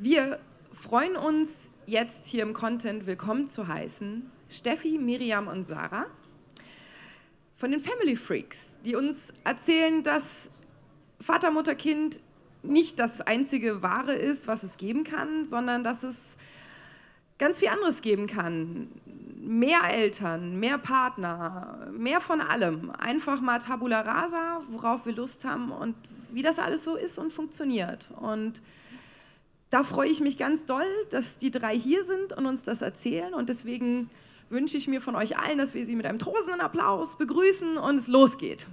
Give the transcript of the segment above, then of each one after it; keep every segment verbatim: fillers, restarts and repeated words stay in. Wir freuen uns jetzt hier im Content willkommen zu heißen Steffi, Miriam und Sarah von den Family Freaks, die uns erzählen, dass Vater, Mutter, Kind nicht das einzige Wahre ist, was es geben kann, sondern dass es ganz viel anderes geben kann. Mehr Eltern, mehr Partner, mehr von allem. Einfach mal Tabula Rasa, worauf wir Lust haben und wie das alles so ist und funktioniert. Und da freue ich mich ganz doll, dass die drei hier sind und uns das erzählen. Und deswegen wünsche ich mir von euch allen, dass wir sie mit einem tosenden Applaus begrüßen und es losgeht.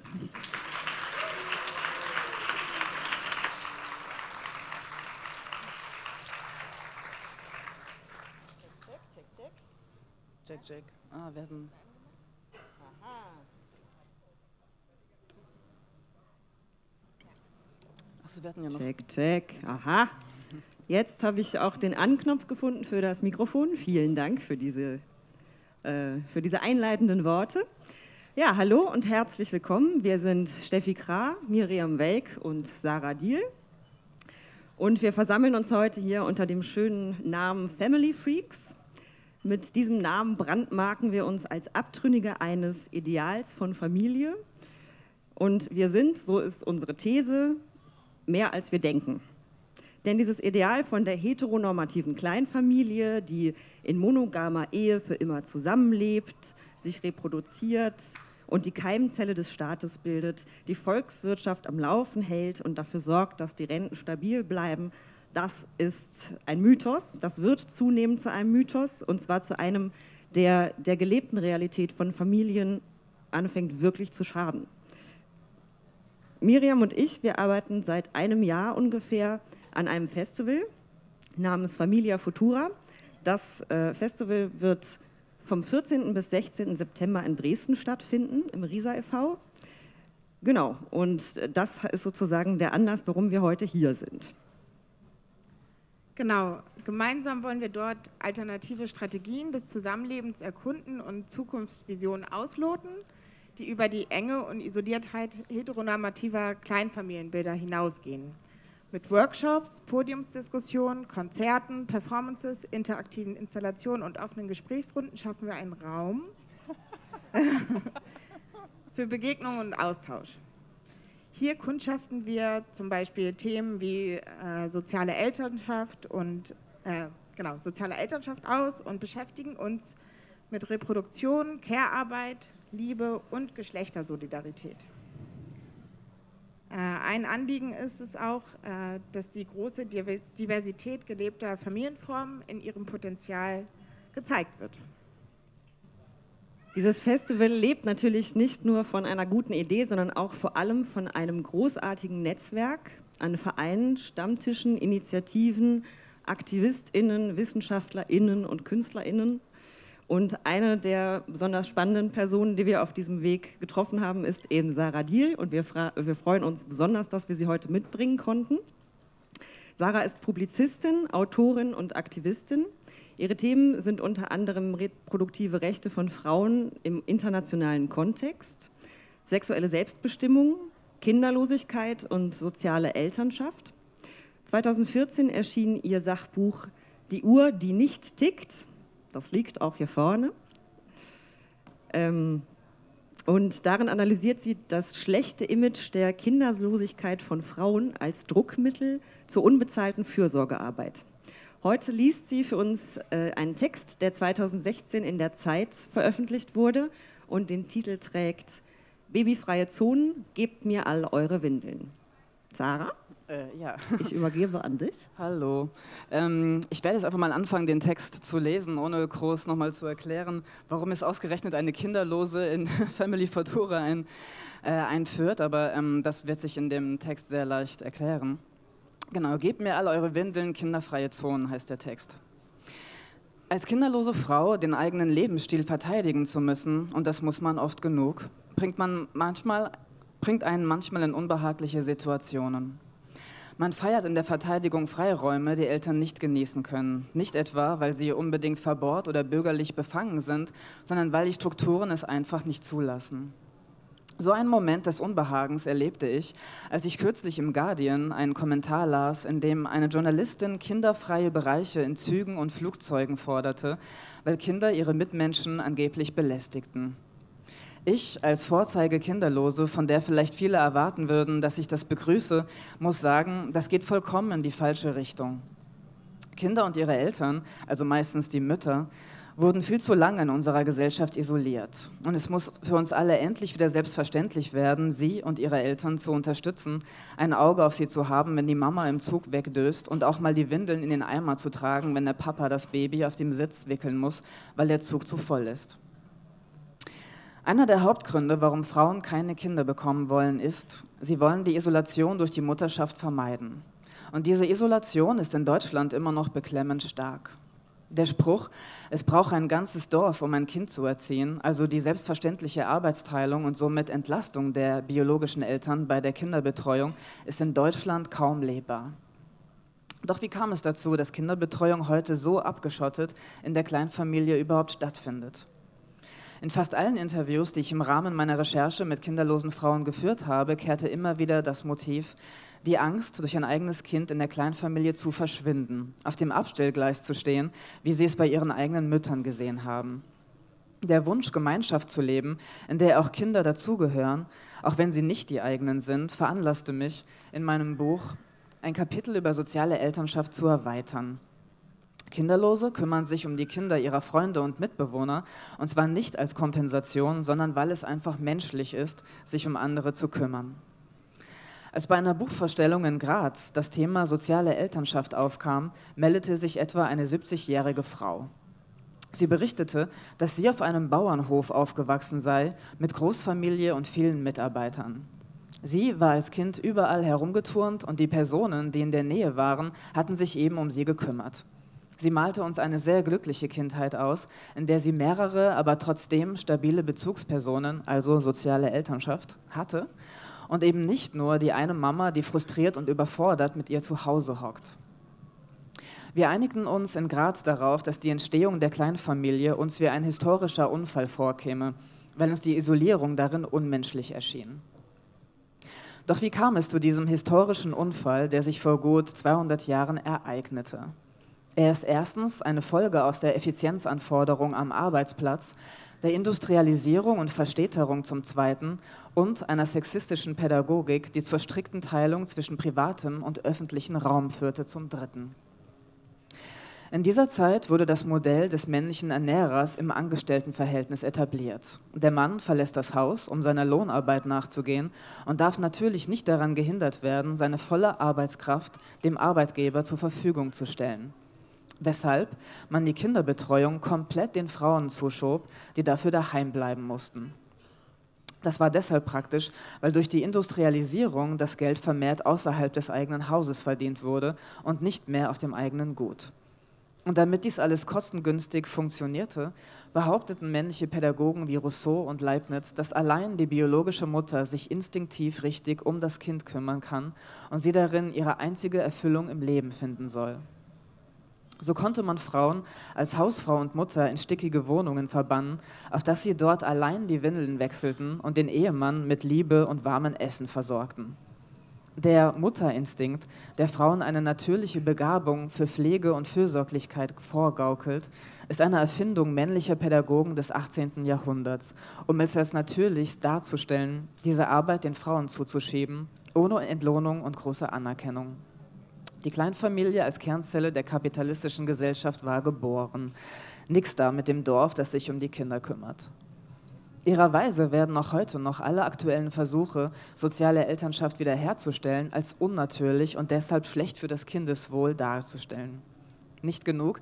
Check, check. Ah, wir hatten. Aha. Achso, wir hatten ja noch. Check, check. Aha. Jetzt habe ich auch den Anknopf gefunden für das Mikrofon. Vielen Dank für diese, äh, für diese einleitenden Worte. Ja, hallo und herzlich willkommen. Wir sind Steffi Krah, Miriam Welk und Sarah Diehl. Und wir versammeln uns heute hier unter dem schönen Namen Family Freaks. Mit diesem Namen brandmarken wir uns als Abtrünnige eines Ideals von Familie. Und wir sind, so ist unsere These, mehr als wir denken. Denn dieses Ideal von der heteronormativen Kleinfamilie, die in monogamer Ehe für immer zusammenlebt, sich reproduziert und die Keimzelle des Staates bildet, die Volkswirtschaft am Laufen hält und dafür sorgt, dass die Renten stabil bleiben, das ist ein Mythos, das wird zunehmend zu einem Mythos, und zwar zu einem, der der gelebten Realität von Familien anfängt wirklich zu schaden. Miriam und ich, wir arbeiten seit einem Jahr ungefähr an einem Festival namens Familia Futura. Das äh, Festival wird vom vierzehnten bis sechzehnten September in Dresden stattfinden, im Riesa e V Genau, und das ist sozusagen der Anlass, warum wir heute hier sind. Genau, gemeinsam wollen wir dort alternative Strategien des Zusammenlebens erkunden und Zukunftsvisionen ausloten, die über die Enge und Isoliertheit heteronormativer Kleinfamilienbilder hinausgehen. Mit Workshops, Podiumsdiskussionen, Konzerten, Performances, interaktiven Installationen und offenen Gesprächsrunden schaffen wir einen Raum für Begegnung und Austausch. Hier kundschaften wir zum Beispiel Themen wie äh, soziale Elternschaft und äh, genau soziale Elternschaft aus und beschäftigen uns mit Reproduktion, Care-Arbeit, Liebe und Geschlechtersolidarität. Äh, ein Anliegen ist es auch, äh, dass die große Diversität gelebter Familienformen in ihrem Potenzial gezeigt wird. Dieses Festival lebt natürlich nicht nur von einer guten Idee, sondern auch vor allem von einem großartigen Netzwerk an Vereinen, Stammtischen, Initiativen, AktivistInnen, WissenschaftlerInnen und KünstlerInnen. Und eine der besonders spannenden Personen, die wir auf diesem Weg getroffen haben, ist eben Sarah Diehl. Und wir, wir freuen uns besonders, dass wir sie heute mitbringen konnten. Sarah ist Publizistin, Autorin und Aktivistin. Ihre Themen sind unter anderem reproduktive Rechte von Frauen im internationalen Kontext, sexuelle Selbstbestimmung, Kinderlosigkeit und soziale Elternschaft. zweitausendvierzehn erschien ihr Sachbuch Die Uhr, die nicht tickt. Das liegt auch hier vorne. Und darin analysiert sie das schlechte Image der Kinderlosigkeit von Frauen als Druckmittel zur unbezahlten Fürsorgearbeit. Heute liest sie für uns äh, einen Text, der zweitausendsechzehn in der Zeit veröffentlicht wurde und den Titel trägt Babyfreie Zonen, gebt mir all eure Windeln. Sarah? Äh, ja. Ich übergebe an dich. Hallo. Ähm, ich werde jetzt einfach mal anfangen, den Text zu lesen, ohne groß nochmal zu erklären, warum es ausgerechnet eine Kinderlose in Family Futura ein, äh, einführt, aber ähm, das wird sich in dem Text sehr leicht erklären. Genau, gebt mir alle eure Windeln, kinderfreie Zonen, heißt der Text. Als kinderlose Frau den eigenen Lebensstil verteidigen zu müssen, und das muss man oft genug, bringt, man manchmal, bringt einen manchmal in unbehagliche Situationen. Man feiert in der Verteidigung Freiräume, die Eltern nicht genießen können. Nicht etwa, weil sie unbedingt verbohrt oder bürgerlich befangen sind, sondern weil die Strukturen es einfach nicht zulassen. So einen Moment des Unbehagens erlebte ich, als ich kürzlich im Guardian einen Kommentar las, in dem eine Journalistin kinderfreie Bereiche in Zügen und Flugzeugen forderte, weil Kinder ihre Mitmenschen angeblich belästigten. Ich, als Vorzeige-Kinderlose, von der vielleicht viele erwarten würden, dass ich das begrüße, muss sagen, das geht vollkommen in die falsche Richtung. Kinder und ihre Eltern, also meistens die Mütter, wurden viel zu lange in unserer Gesellschaft isoliert. Und es muss für uns alle endlich wieder selbstverständlich werden, sie und ihre Eltern zu unterstützen, ein Auge auf sie zu haben, wenn die Mama im Zug wegdöst und auch mal die Windeln in den Eimer zu tragen, wenn der Papa das Baby auf dem Sitz wickeln muss, weil der Zug zu voll ist. Einer der Hauptgründe, warum Frauen keine Kinder bekommen wollen, ist, sie wollen die Isolation durch die Mutterschaft vermeiden. Und diese Isolation ist in Deutschland immer noch beklemmend stark. Der Spruch, es braucht ein ganzes Dorf, um ein Kind zu erziehen, also die selbstverständliche Arbeitsteilung und somit Entlastung der biologischen Eltern bei der Kinderbetreuung, ist in Deutschland kaum lebbar. Doch wie kam es dazu, dass Kinderbetreuung heute so abgeschottet in der Kleinfamilie überhaupt stattfindet? In fast allen Interviews, die ich im Rahmen meiner Recherche mit kinderlosen Frauen geführt habe, kehrte immer wieder das Motiv, die Angst, durch ein eigenes Kind in der Kleinfamilie zu verschwinden, auf dem Abstellgleis zu stehen, wie sie es bei ihren eigenen Müttern gesehen haben. Der Wunsch, Gemeinschaft zu leben, in der auch Kinder dazugehören, auch wenn sie nicht die eigenen sind, veranlasste mich, in meinem Buch ein Kapitel über soziale Elternschaft zu erweitern. Kinderlose kümmern sich um die Kinder ihrer Freunde und Mitbewohner, und zwar nicht als Kompensation, sondern weil es einfach menschlich ist, sich um andere zu kümmern. Als bei einer Buchvorstellung in Graz das Thema soziale Elternschaft aufkam, meldete sich etwa eine siebzigjährige Frau. Sie berichtete, dass sie auf einem Bauernhof aufgewachsen sei, mit Großfamilie und vielen Mitarbeitern. Sie war als Kind überall herumgeturnt und die Personen, die in der Nähe waren, hatten sich eben um sie gekümmert. Sie malte uns eine sehr glückliche Kindheit aus, in der sie mehrere, aber trotzdem stabile Bezugspersonen, also soziale Elternschaft, hatte und eben nicht nur die eine Mama, die frustriert und überfordert mit ihr zu Hause hockt. Wir einigten uns in Graz darauf, dass die Entstehung der Kleinfamilie uns wie ein historischer Unfall vorkäme, weil uns die Isolierung darin unmenschlich erschien. Doch wie kam es zu diesem historischen Unfall, der sich vor gut zweihundert Jahren ereignete? Er ist erstens eine Folge aus der Effizienzanforderung am Arbeitsplatz, der Industrialisierung und Verstädterung zum Zweiten und einer sexistischen Pädagogik, die zur strikten Teilung zwischen privatem und öffentlichem Raum führte, zum Dritten. In dieser Zeit wurde das Modell des männlichen Ernährers im Angestelltenverhältnis etabliert. Der Mann verlässt das Haus, um seiner Lohnarbeit nachzugehen, und darf natürlich nicht daran gehindert werden, seine volle Arbeitskraft dem Arbeitgeber zur Verfügung zu stellen. Weshalb man die Kinderbetreuung komplett den Frauen zuschob, die dafür daheim bleiben mussten. Das war deshalb praktisch, weil durch die Industrialisierung das Geld vermehrt außerhalb des eigenen Hauses verdient wurde und nicht mehr auf dem eigenen Gut. Und damit dies alles kostengünstig funktionierte, behaupteten männliche Pädagogen wie Rousseau und Leibniz, dass allein die biologische Mutter sich instinktiv richtig um das Kind kümmern kann und sie darin ihre einzige Erfüllung im Leben finden soll. So konnte man Frauen als Hausfrau und Mutter in stickige Wohnungen verbannen, auf dass sie dort allein die Windeln wechselten und den Ehemann mit Liebe und warmem Essen versorgten. Der Mutterinstinkt, der Frauen eine natürliche Begabung für Pflege und Fürsorglichkeit vorgaukelt, ist eine Erfindung männlicher Pädagogen des achtzehnten Jahrhunderts, um es als natürlich darzustellen, diese Arbeit den Frauen zuzuschieben, ohne Entlohnung und große Anerkennung. Die Kleinfamilie als Kernzelle der kapitalistischen Gesellschaft war geboren. Nix da mit dem Dorf, das sich um die Kinder kümmert. Ihrerweise werden auch heute noch alle aktuellen Versuche, soziale Elternschaft wiederherzustellen, als unnatürlich und deshalb schlecht für das Kindeswohl darzustellen. Nicht genug,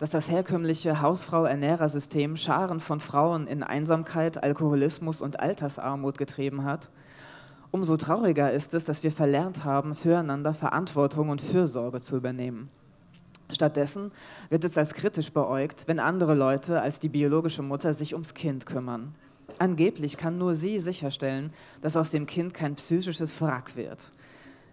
dass das herkömmliche Hausfrau-Ernährersystem Scharen von Frauen in Einsamkeit, Alkoholismus und Altersarmut getrieben hat. Umso trauriger ist es, dass wir verlernt haben, füreinander Verantwortung und Fürsorge zu übernehmen. Stattdessen wird es als kritisch beäugt, wenn andere Leute als die biologische Mutter sich ums Kind kümmern. Angeblich kann nur sie sicherstellen, dass aus dem Kind kein psychisches Wrack wird.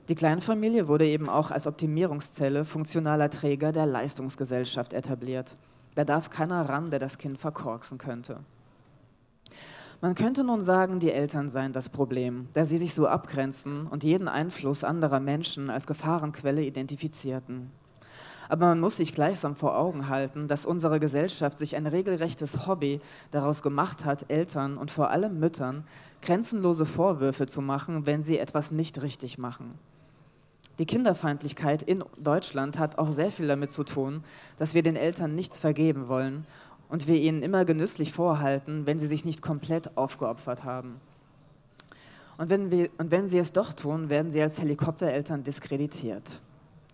Die Kleinfamilie wurde eben auch als Optimierungszelle funktionaler Träger der Leistungsgesellschaft etabliert. Da darf keiner ran, der das Kind verkorksen könnte. Man könnte nun sagen, die Eltern seien das Problem, da sie sich so abgrenzen und jeden Einfluss anderer Menschen als Gefahrenquelle identifizierten. Aber man muss sich gleichsam vor Augen halten, dass unsere Gesellschaft sich ein regelrechtes Hobby daraus gemacht hat, Eltern und vor allem Müttern grenzenlose Vorwürfe zu machen, wenn sie etwas nicht richtig machen. Die Kinderfeindlichkeit in Deutschland hat auch sehr viel damit zu tun, dass wir den Eltern nichts vergeben wollen und wir ihnen immer genüsslich vorhalten, wenn sie sich nicht komplett aufgeopfert haben. Und wenn, wir, und wenn sie es doch tun, werden sie als Helikoptereltern diskreditiert.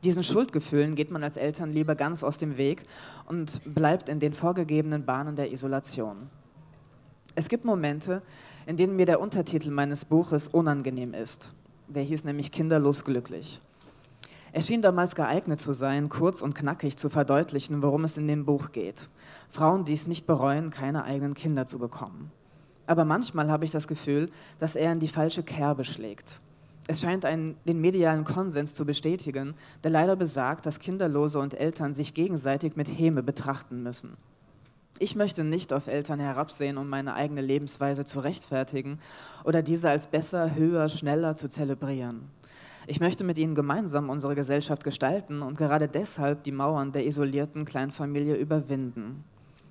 Diesen Schuldgefühlen geht man als Eltern lieber ganz aus dem Weg und bleibt in den vorgegebenen Bahnen der Isolation. Es gibt Momente, in denen mir der Untertitel meines Buches unangenehm ist. Der hieß nämlich Kinderlos glücklich. Er schien damals geeignet zu sein, kurz und knackig zu verdeutlichen, worum es in dem Buch geht. Frauen, die es nicht bereuen, keine eigenen Kinder zu bekommen. Aber manchmal habe ich das Gefühl, dass er in die falsche Kerbe schlägt. Es scheint einen, den medialen Konsens zu bestätigen, der leider besagt, dass Kinderlose und Eltern sich gegenseitig mit Häme betrachten müssen. Ich möchte nicht auf Eltern herabsehen, um meine eigene Lebensweise zu rechtfertigen oder diese als besser, höher, schneller zu zelebrieren. Ich möchte mit ihnen gemeinsam unsere Gesellschaft gestalten und gerade deshalb die Mauern der isolierten Kleinfamilie überwinden.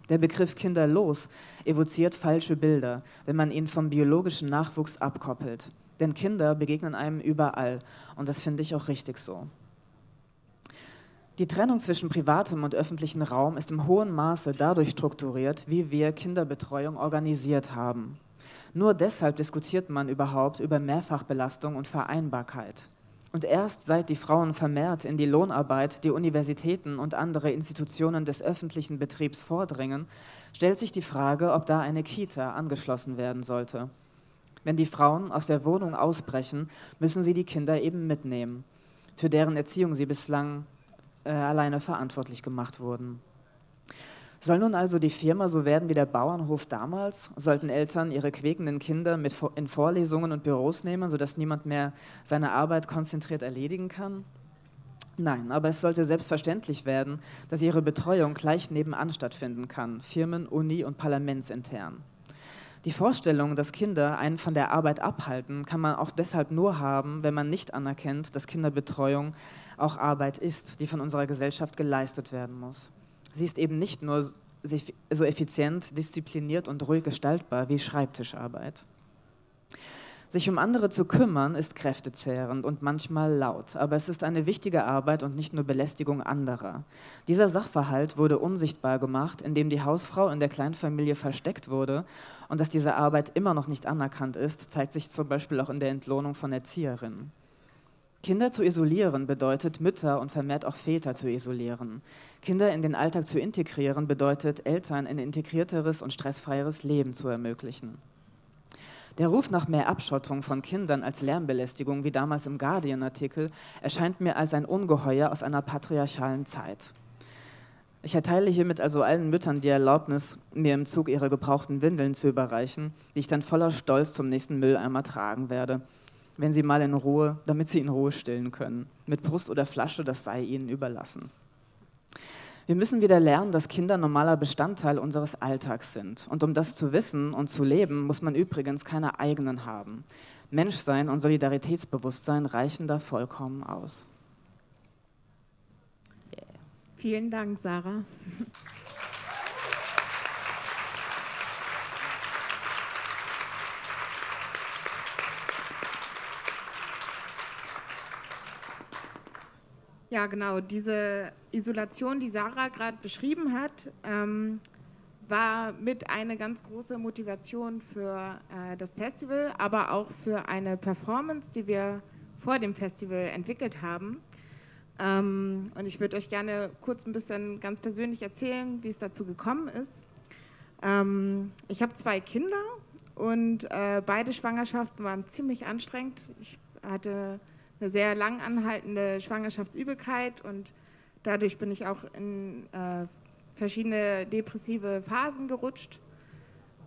Der Begriff kinderlos evoziert falsche Bilder, wenn man ihn vom biologischen Nachwuchs abkoppelt. Denn Kinder begegnen einem überall und das finde ich auch richtig so. Die Trennung zwischen privatem und öffentlichem Raum ist im hohen Maße dadurch strukturiert, wie wir Kinderbetreuung organisiert haben. Nur deshalb diskutiert man überhaupt über Mehrfachbelastung und Vereinbarkeit. Und erst seit die Frauen vermehrt in die Lohnarbeit, die Universitäten und andere Institutionen des öffentlichen Betriebs vordringen, stellt sich die Frage, ob da eine Kita angeschlossen werden sollte. Wenn die Frauen aus der Wohnung ausbrechen, müssen sie die Kinder eben mitnehmen, für deren Erziehung sie bislang äh, alleine verantwortlich gemacht wurden. Soll nun also die Firma so werden wie der Bauernhof damals? Sollten Eltern ihre quäkenden Kinder mit in Vorlesungen und Büros nehmen, sodass niemand mehr seine Arbeit konzentriert erledigen kann? Nein, aber es sollte selbstverständlich werden, dass ihre Betreuung gleich nebenan stattfinden kann, Firmen-, Uni- und Parlamentsintern. Die Vorstellung, dass Kinder einen von der Arbeit abhalten, kann man auch deshalb nur haben, wenn man nicht anerkennt, dass Kinderbetreuung auch Arbeit ist, die von unserer Gesellschaft geleistet werden muss. Sie ist eben nicht nur so effizient, diszipliniert und ruhig gestaltbar wie Schreibtischarbeit. Sich um andere zu kümmern, ist kräftezehrend und manchmal laut, aber es ist eine wichtige Arbeit und nicht nur Belästigung anderer. Dieser Sachverhalt wurde unsichtbar gemacht, indem die Hausfrau in der Kleinfamilie versteckt wurde und dass diese Arbeit immer noch nicht anerkannt ist, zeigt sich zum Beispiel auch in der Entlohnung von Erzieherinnen. Kinder zu isolieren bedeutet, Mütter und vermehrt auch Väter zu isolieren. Kinder in den Alltag zu integrieren bedeutet, Eltern ein integrierteres und stressfreieres Leben zu ermöglichen. Der Ruf nach mehr Abschottung von Kindern als Lärmbelästigung, wie damals im Guardian-Artikel, erscheint mir als ein Ungeheuer aus einer patriarchalen Zeit. Ich erteile hiermit also allen Müttern die Erlaubnis, mir im Zug ihre gebrauchten Windeln zu überreichen, die ich dann voller Stolz zum nächsten Mülleimer tragen werde. Wenn sie mal in Ruhe, damit sie in Ruhe stillen können. Mit Brust oder Flasche, das sei ihnen überlassen. Wir müssen wieder lernen, dass Kinder normaler Bestandteil unseres Alltags sind. Und um das zu wissen und zu leben, muss man übrigens keine eigenen haben. Menschsein und Solidaritätsbewusstsein reichen da vollkommen aus. Yeah. Vielen Dank, Sarah. Ja, genau. Diese Isolation, die Sarah gerade beschrieben hat, ähm, war mit eine ganz große Motivation für äh, das Festival, aber auch für eine Performance, die wir vor dem Festival entwickelt haben. Ähm, und ich würde euch gerne kurz ein bisschen ganz persönlich erzählen, wie es dazu gekommen ist. Ähm, ich habe zwei Kinder und äh, beide Schwangerschaften waren ziemlich anstrengend. Ich hatte eine sehr lang anhaltende Schwangerschaftsübelkeit und dadurch bin ich auch in äh, verschiedene depressive Phasen gerutscht,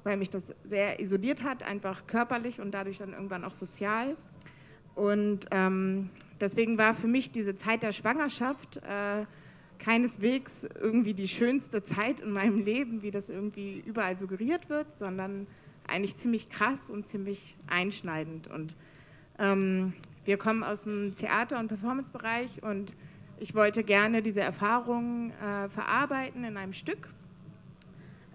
weil mich das sehr isoliert hat, einfach körperlich und dadurch dann irgendwann auch sozial. Und ähm, deswegen war für mich diese Zeit der Schwangerschaft äh, keineswegs irgendwie die schönste Zeit in meinem Leben, wie das irgendwie überall suggeriert wird, sondern eigentlich ziemlich krass und ziemlich einschneidend. Und ähm, wir kommen aus dem Theater- und Performance-Bereich und ich wollte gerne diese Erfahrungen äh, verarbeiten in einem Stück,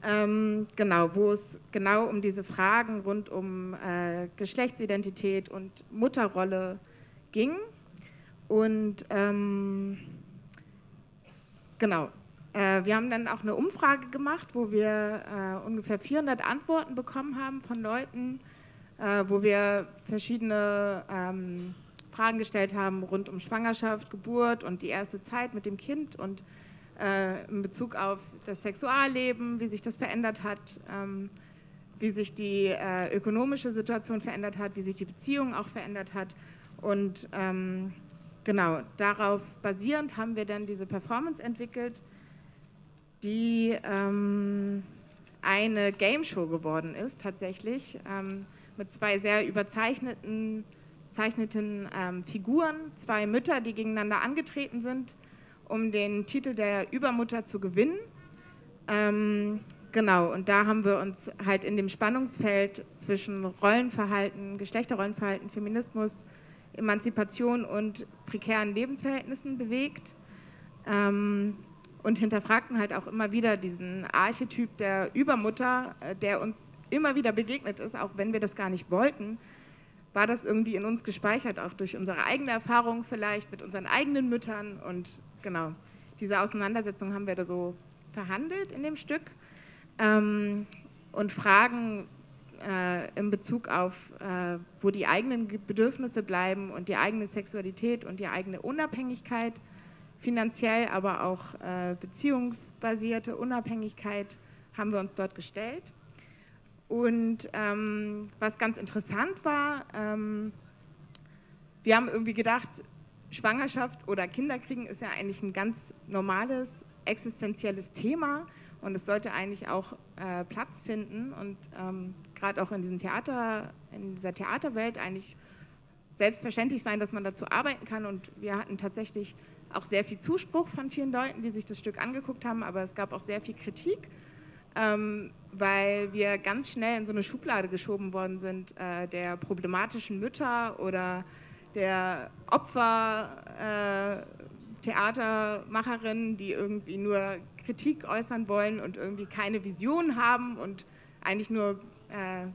ähm, genau, wo es genau um diese Fragen rund um äh, Geschlechtsidentität und Mutterrolle ging. Und ähm, genau, äh, wir haben dann auch eine Umfrage gemacht, wo wir äh, ungefähr vierhundert Antworten bekommen haben von Leuten, äh, wo wir verschiedene ähm, Fragen gestellt haben rund um Schwangerschaft, Geburt und die erste Zeit mit dem Kind und äh, in Bezug auf das Sexualleben, wie sich das verändert hat, ähm, wie sich die äh, ökonomische Situation verändert hat, wie sich die Beziehung auch verändert hat. Und ähm, genau, darauf basierend haben wir dann diese Performance entwickelt, die ähm, eine Game-Show geworden ist tatsächlich, ähm, mit zwei sehr überzeichneten zeichneten ähm, Figuren, zwei Mütter, die gegeneinander angetreten sind, um den Titel der Übermutter zu gewinnen. Ähm, genau, und da haben wir uns halt in dem Spannungsfeld zwischen Rollenverhalten, Geschlechterrollenverhalten, Feminismus, Emanzipation und prekären Lebensverhältnissen bewegt ähm, und hinterfragten halt auch immer wieder diesen Archetyp der Übermutter, der uns immer wieder begegnet ist, auch wenn wir das gar nicht wollten, war das irgendwie in uns gespeichert, auch durch unsere eigene Erfahrung vielleicht mit unseren eigenen Müttern. Und genau, diese Auseinandersetzung haben wir da so verhandelt in dem Stück ähm, und Fragen äh, in Bezug auf, äh, wo die eigenen Bedürfnisse bleiben und die eigene Sexualität und die eigene Unabhängigkeit, finanziell, aber auch äh, beziehungsbasierte Unabhängigkeit, haben wir uns dort gestellt. Und ähm, was ganz interessant war, ähm, wir haben irgendwie gedacht, Schwangerschaft oder Kinderkriegen ist ja eigentlich ein ganz normales, existenzielles Thema und es sollte eigentlich auch äh, Platz finden und ähm, gerade auch in diesem Theater, in dieser Theaterwelt eigentlich selbstverständlich sein, dass man dazu arbeiten kann. Und wir hatten tatsächlich auch sehr viel Zuspruch von vielen Leuten, die sich das Stück angeguckt haben, aber es gab auch sehr viel Kritik. Ähm, weil wir ganz schnell in so eine Schublade geschoben worden sind, äh, der problematischen Mütter oder der Opfer-Theatermacherinnen, äh, die irgendwie nur Kritik äußern wollen und irgendwie keine Vision haben und eigentlich nur äh,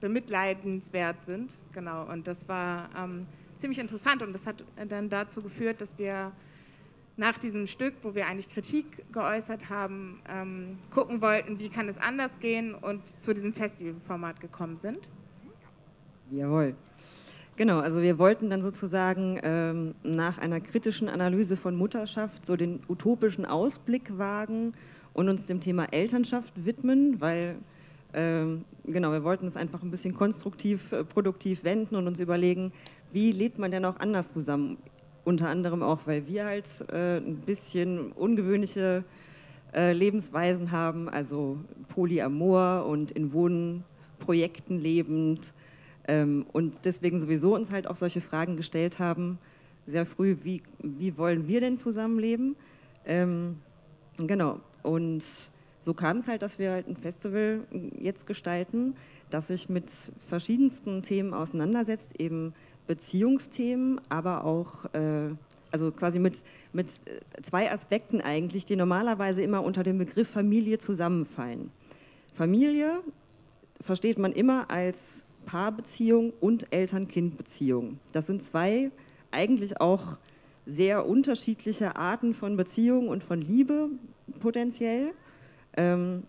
bemitleidenswert sind. Genau, und das war ähm, ziemlich interessant und das hat dann dazu geführt, dass wir nach diesem Stück, wo wir eigentlich Kritik geäußert haben, ähm, gucken wollten, wie kann es anders gehen und zu diesem Festivalformat gekommen sind. Jawohl. Genau, also wir wollten dann sozusagen ähm, nach einer kritischen Analyse von Mutterschaft so den utopischen Ausblick wagen und uns dem Thema Elternschaft widmen, weil, ähm, genau, wir wollten es einfach ein bisschen konstruktiv, äh, produktiv wenden und uns überlegen, wie lebt man denn auch anders zusammen? Unter anderem auch, weil wir halt äh, ein bisschen ungewöhnliche äh, Lebensweisen haben, also Polyamor und in Wohnprojekten lebend ähm, und deswegen sowieso uns halt auch solche Fragen gestellt haben, sehr früh, wie, wie wollen wir denn zusammenleben? Ähm, genau, und so kam es halt, dass wir halt ein Festival jetzt gestalten, das sich mit verschiedensten Themen auseinandersetzt, eben Beziehungsthemen, aber auch, äh, also quasi mit, mit zwei Aspekten eigentlich, die normalerweise immer unter dem Begriff Familie zusammenfallen. Familie versteht man immer als Paarbeziehung und Eltern-Kind-Beziehung. Das sind zwei eigentlich auch sehr unterschiedliche Arten von Beziehung und von Liebe potenziell, ähm,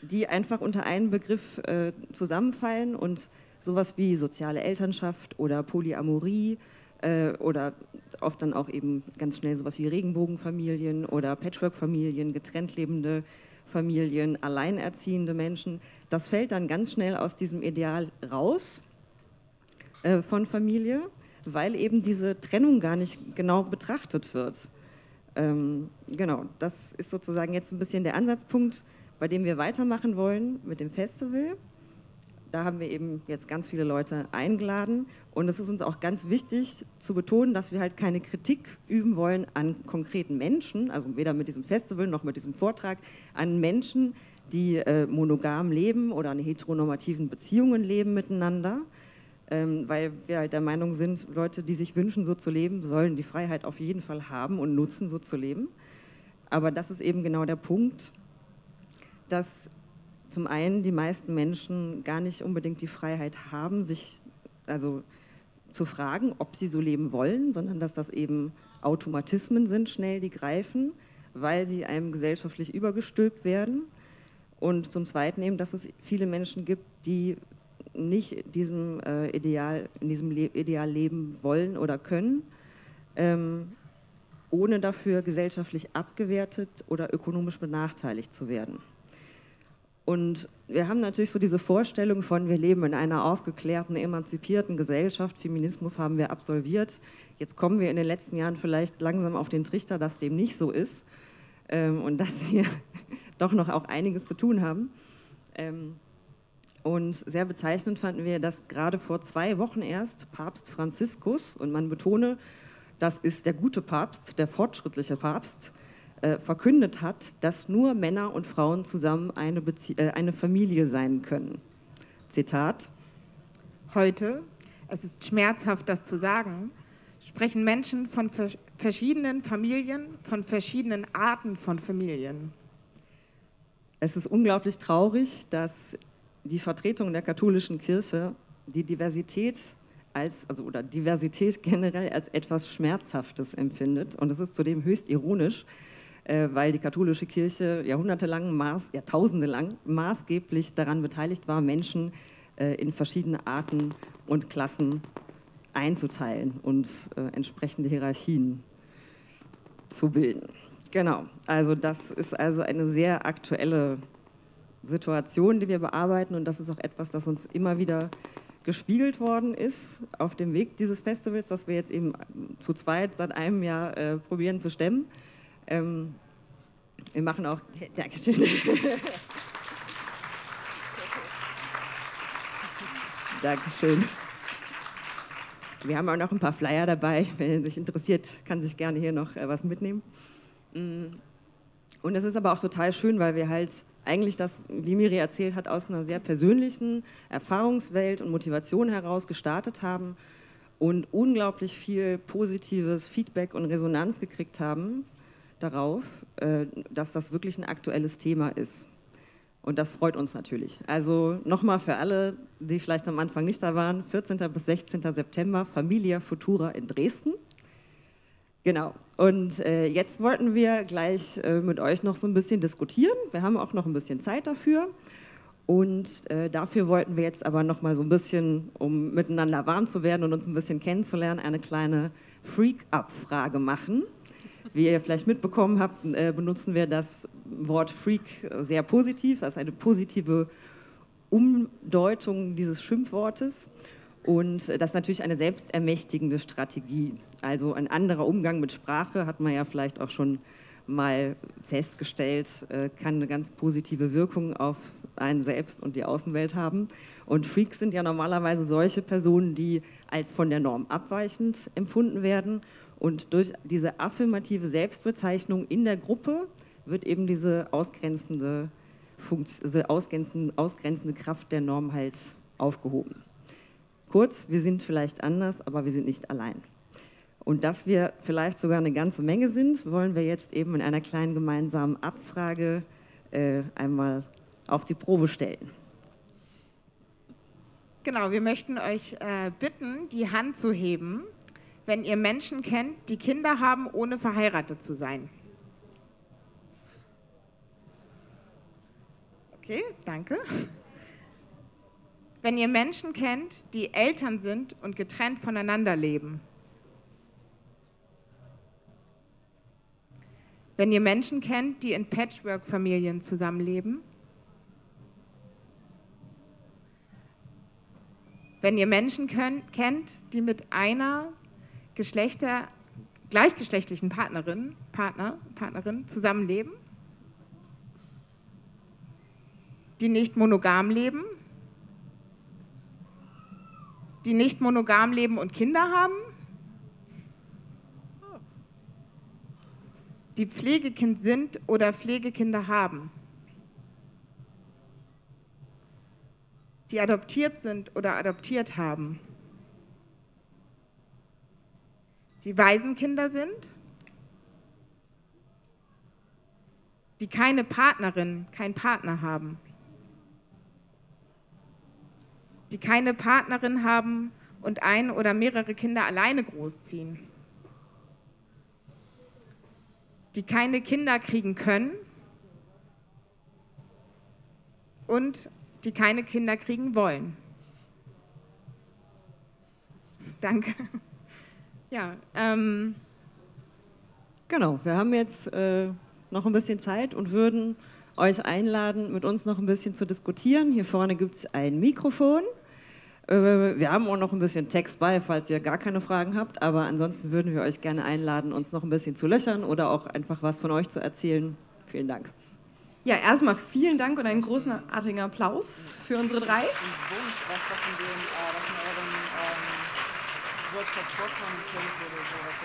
die einfach unter einen Begriff äh, zusammenfallen und sowas wie soziale Elternschaft oder Polyamorie äh, oder oft dann auch eben ganz schnell sowas wie Regenbogenfamilien oder Patchwork-Familien, getrennt lebende Familien, alleinerziehende Menschen. Das fällt dann ganz schnell aus diesem Ideal raus äh, von Familie, weil eben diese Trennung gar nicht genau betrachtet wird. Ähm, genau, das ist sozusagen jetzt ein bisschen der Ansatzpunkt, bei dem wir weitermachen wollen mit dem Festival. Da haben wir eben jetzt ganz viele Leute eingeladen und es ist uns auch ganz wichtig zu betonen, dass wir halt keine Kritik üben wollen an konkreten Menschen, also weder mit diesem Festival noch mit diesem Vortrag, an Menschen, die äh, monogam leben oder in heteronormativen Beziehungen leben miteinander, ähm, weil wir halt der Meinung sind, Leute, die sich wünschen, so zu leben, sollen die Freiheit auf jeden Fall haben und nutzen, so zu leben. Aber das ist eben genau der Punkt, dass zum einen die meisten Menschen gar nicht unbedingt die Freiheit haben, sich also zu fragen, ob sie so leben wollen, sondern dass das eben Automatismen sind, schnell die greifen, weil sie einem gesellschaftlich übergestülpt werden. Und zum Zweiten eben, dass es viele Menschen gibt, die nicht diesem äh, Ideal, in diesem Le- Ideal leben wollen oder können, ähm, ohne dafür gesellschaftlich abgewertet oder ökonomisch benachteiligt zu werden. Und wir haben natürlich so diese Vorstellung von, wir leben in einer aufgeklärten, emanzipierten Gesellschaft, Feminismus haben wir absolviert. Jetzt kommen wir in den letzten Jahren vielleicht langsam auf den Trichter, dass dem nicht so ist ähm, und dass wir doch noch auch einiges zu tun haben. Ähm, und sehr bezeichnend fanden wir, dass gerade vor zwei Wochen erst Papst Franziskus, und man betone, das ist der gute Papst, der fortschrittliche Papst, verkündet hat, dass nur Männer und Frauen zusammen eine, Bezie- äh, eine Familie sein können. Zitat. Heute, es ist schmerzhaft, das zu sagen, sprechen Menschen von ver- verschiedenen Familien, von verschiedenen Arten von Familien. Es ist unglaublich traurig, dass die Vertretung der katholischen Kirche die Diversität als, also, oder Diversität generell als etwas Schmerzhaftes empfindet. Und es ist zudem höchst ironisch, weil die katholische Kirche jahrhundertelang, maß, jahrtausende lang maßgeblich daran beteiligt war, Menschen in verschiedene Arten und Klassen einzuteilen und entsprechende Hierarchien zu bilden. Genau, also das ist also eine sehr aktuelle Situation, die wir bearbeiten, und das ist auch etwas, das uns immer wieder gespiegelt worden ist auf dem Weg dieses Festivals, das wir jetzt eben zu zweit seit einem Jahr äh, probieren zu stemmen. Ähm, wir machen auch... Dankeschön. Dankeschön. Wir haben auch noch ein paar Flyer dabei. Wenn sich interessiert, kann sich gerne hier noch äh, was mitnehmen. Und es ist aber auch total schön, weil wir halt eigentlich das, wie Miri erzählt hat, aus einer sehr persönlichen Erfahrungswelt und Motivation heraus gestartet haben und unglaublich viel positives Feedback und Resonanz gekriegt haben darauf, dass das wirklich ein aktuelles Thema ist. Und das freut uns natürlich. Also nochmal für alle, die vielleicht am Anfang nicht da waren, vierzehnten bis sechzehnten September, Familia Futura in Dresden. Genau. Und äh, jetzt wollten wir gleich äh, mit euch noch so ein bisschen diskutieren. Wir haben auch noch ein bisschen Zeit dafür. Und äh, dafür wollten wir jetzt aber noch mal so ein bisschen, um miteinander warm zu werden und uns ein bisschen kennenzulernen, eine kleine Freak-Up-Frage machen. Wie ihr vielleicht mitbekommen habt, äh, benutzen wir das Wort Freak sehr positiv. Das ist eine positive Umdeutung dieses Schimpfwortes. Und das ist natürlich eine selbstermächtigende Strategie. Also ein anderer Umgang mit Sprache, hat man ja vielleicht auch schon mal festgestellt, kann eine ganz positive Wirkung auf einen selbst und die Außenwelt haben. Und Freaks sind ja normalerweise solche Personen, die als von der Norm abweichend empfunden werden. Und durch diese affirmative Selbstbezeichnung in der Gruppe wird eben diese ausgrenzende, Funktion, also ausgrenzende, ausgrenzende Kraft der Norm halt aufgehoben. Kurz, wir sind vielleicht anders, aber wir sind nicht allein. Und dass wir vielleicht sogar eine ganze Menge sind, wollen wir jetzt eben in einer kleinen gemeinsamen Abfrage äh, einmal auf die Probe stellen. Genau, wir möchten euch äh, bitten, die Hand zu heben, wenn ihr Menschen kennt, die Kinder haben, ohne verheiratet zu sein. Okay, danke. Wenn ihr Menschen kennt, die Eltern sind und getrennt voneinander leben. Wenn ihr Menschen kennt, die in Patchwork-Familien zusammenleben. Wenn ihr Menschen könnt, kennt, die mit einer Geschlechter, gleichgeschlechtlichen Partnerin, Partner, Partnerin zusammenleben. Die nicht monogam leben. Die nicht monogam leben und Kinder haben, die Pflegekind sind oder Pflegekinder haben, die adoptiert sind oder adoptiert haben, die Waisenkinder sind, die keine Partnerin, keinen Partner haben, die keine Partnerin haben und ein oder mehrere Kinder alleine großziehen, die keine Kinder kriegen können und die keine Kinder kriegen wollen. Danke. Ja, ähm. Genau, wir haben jetzt äh, noch ein bisschen Zeit und würden euch einladen, mit uns noch ein bisschen zu diskutieren. Hier vorne gibt es ein Mikrofon. Wir haben auch noch ein bisschen Text bei, falls ihr gar keine Fragen habt, aber ansonsten würden wir euch gerne einladen, uns noch ein bisschen zu löchern oder auch einfach was von euch zu erzählen. Vielen Dank. Ja, erstmal vielen Dank und einen großartigen Applaus für unsere drei. Ich wünsche, was das in dem, was in eurem Workshop vorkommen könnte oder so, was